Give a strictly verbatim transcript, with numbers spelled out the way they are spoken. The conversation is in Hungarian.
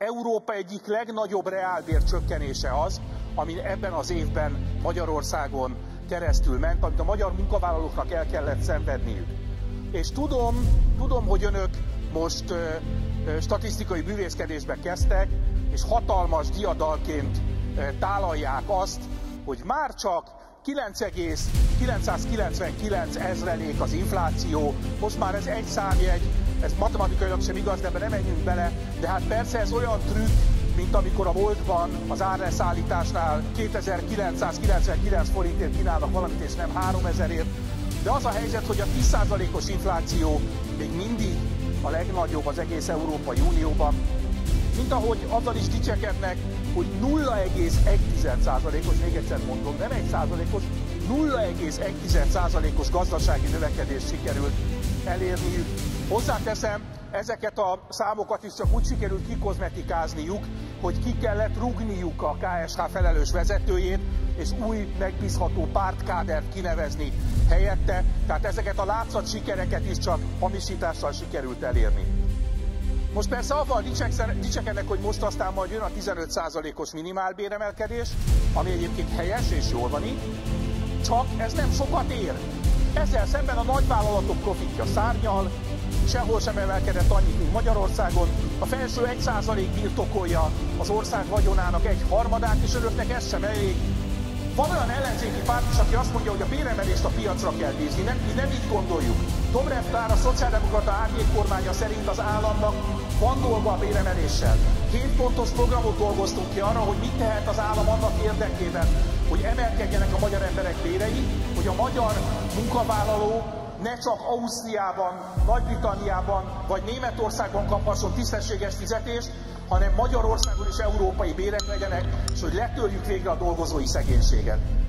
Európa egyik legnagyobb reálbércsökkenése az, ami ebben az évben Magyarországon keresztül ment, amit a magyar munkavállalóknak el kellett szenvedniük. És tudom, tudom, hogy önök most ö, ö, statisztikai bűvészkedésbe kezdtek, és hatalmas diadalként ö, tálalják azt, hogy már csak kilenc egész kilencszázkilencvenkilenc ezrelék az infláció, most már ez egy számjegy, ez matematikailag sem igaz, de ebben nem menjünk bele, de hát persze ez olyan trükk, mint amikor a boltban az árleszállításnál kétezer-kilencszázkilencvenkilenc forintért kínálnak valamit, és nem háromezerért, de az a helyzet, hogy a tíz százalékos infláció még mindig a legnagyobb az egész Európai Unióban, mint ahogy azzal is dicsekednek, hogy nulla egész egy százalékos, még egyszer mondom, nem egy százalékos, nulla egész egy százalékos gazdasági növekedés sikerült elérniük. Hozzáteszem, ezeket a számokat is csak úgy sikerült kikozmetikázniuk, hogy ki kellett rugniuk a ká es há felelős vezetőjét, és új, megbízható pártkádert kinevezni helyette. Tehát ezeket a látszat sikereket is csak hamisítással sikerült elérni. Most persze avval dicsekednek, hogy most aztán majd jön a tizenöt százalékos minimálbéremelkedés, ami egyébként helyes és jól van így, csak ez nem sokat ér. Ezzel szemben a nagyvállalatok profitja szárnyal, sehol sem emelkedett annyit, mint Magyarországon. A felső egy százalék birtokolja az ország vagyonának egy harmadát, és önöknek ez sem elég. Van olyan ellenzéki párt is, aki azt mondja, hogy a béremelést a piacra kell bízni. Nem, mi nem így gondoljuk. Dobrev Klára, a szociáldemokrata árnyékkormánya szerint az államnak van dolga a béremeléssel. Két pontos programot dolgoztunk ki arra, hogy mit tehet az állam annak érdekében, hogy emelkedjenek a magyar emberek bérei, hogy a magyar munkavállaló ne csak Ausztriában, Nagy-Britanniában vagy Németországban kaphasson tisztességes fizetést, hanem Magyarországon is európai bérek legyenek, és hogy letörjük végre a dolgozói szegénységet.